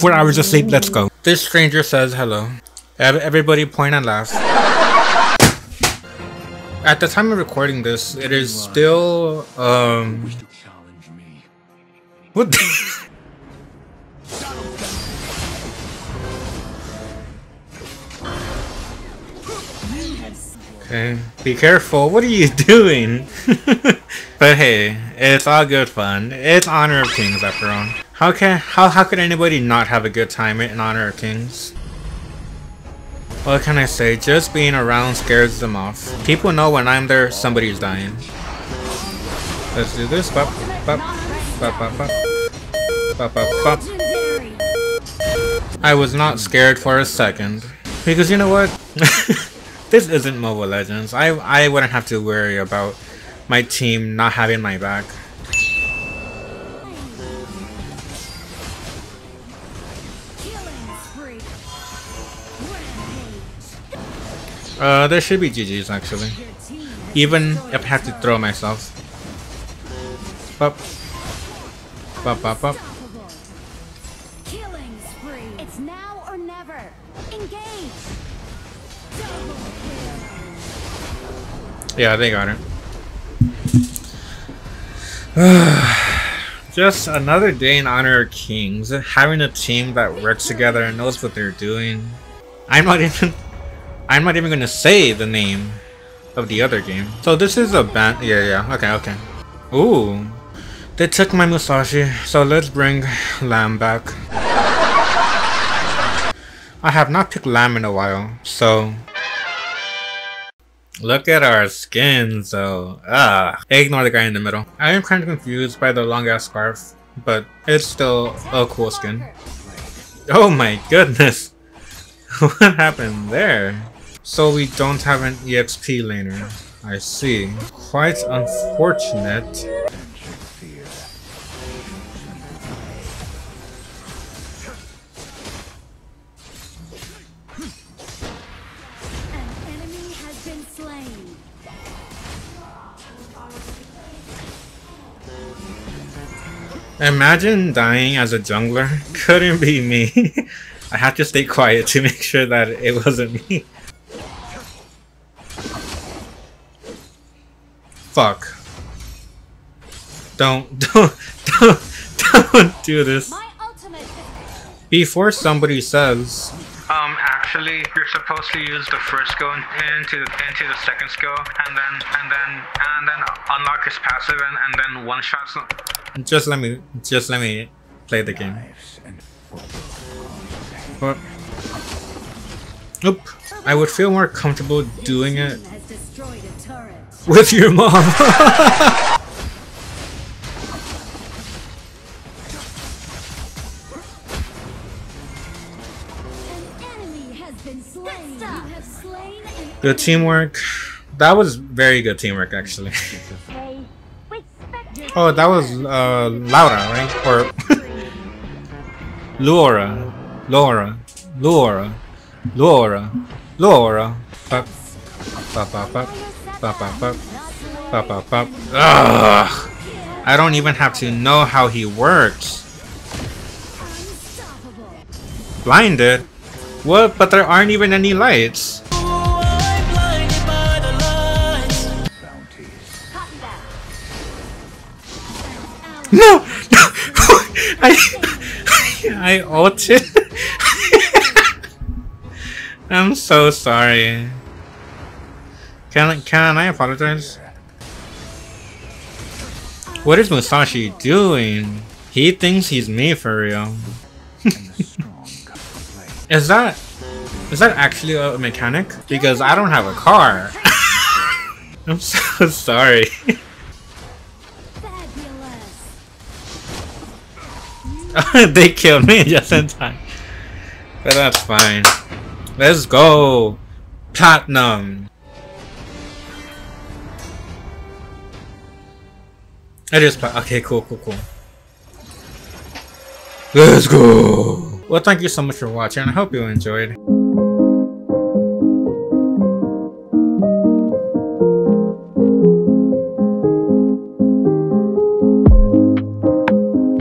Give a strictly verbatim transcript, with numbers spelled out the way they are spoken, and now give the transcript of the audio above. Four hours of sleep, let's go. This stranger says hello. Everybody point and laugh. At the time of recording this, it is still, um... what the... Okay, be careful, what are you doing? But hey, it's all good fun. It's Honor of Kings after all. How can how how could anybody not have a good time in Honor of Kings? What can I say? Just being around scares them off. People know when I'm there, somebody's dying. Let's do this. Bop, bop, bop, bop, bop. Bop, bop, bop. I was not scared for a second, because you know what? This isn't Mobile Legends. I I wouldn't have to worry about my team not having my back. Uh, there should be G Gs actually, even if I have to throw myself. Bop, bop, bop, bop. Killing spree. It's now or never. Engage. Double kill. Yeah, they got it. Just another day in Honor of Kings. Having a team that works together and knows what they're doing. I'm not even. I'm not even gonna say the name of the other game. So this is a ban- yeah, yeah, okay, okay. Ooh, they took my Musashi, so let's bring Lam back. I have not picked Lam in a while, so... Look at our skins though, ah. Ignore the guy in the middle. I am kind of confused by the long ass scarf, but it's still a cool skin. Oh my goodness, what happened there? So we don't have an E X P laner. I see. Quite unfortunate. An enemy has been slain. Imagine dying as a jungler. Couldn't be me. I had to stay quiet to make sure that it wasn't me. Fuck. Don't, don't, don't, don't do this. Before somebody says, um, actually, you're supposed to use the first skill into the, into the second skill, and then, and then, and then unlock his passive, and, and then one shot. Just let me, just let me play the game. But, oop, I would feel more comfortable doing it with your mom. Good teamwork. That was very good teamwork, actually. Oh, that was uh, Laura, right? Or Laura, Laura, Laura, Laura, Laura. Pop, pop, pop, pop. Pop, pop, pop. Pop, pop, pop. Ugh. I don't even have to know how he works. Blinded? What? But there aren't even any lights. No! No! I, I ulted. I'm so sorry. Can, can I apologize? What is Musashi doing? He thinks he's me for real. Is that... Is that actually a mechanic? Because I don't have a car. I'm so sorry. They killed me just in time. But that's fine. Let's go! Platinum! It is pla- okay, cool, cool, cool. Let's go! Well, thank you so much for watching. I hope you enjoyed.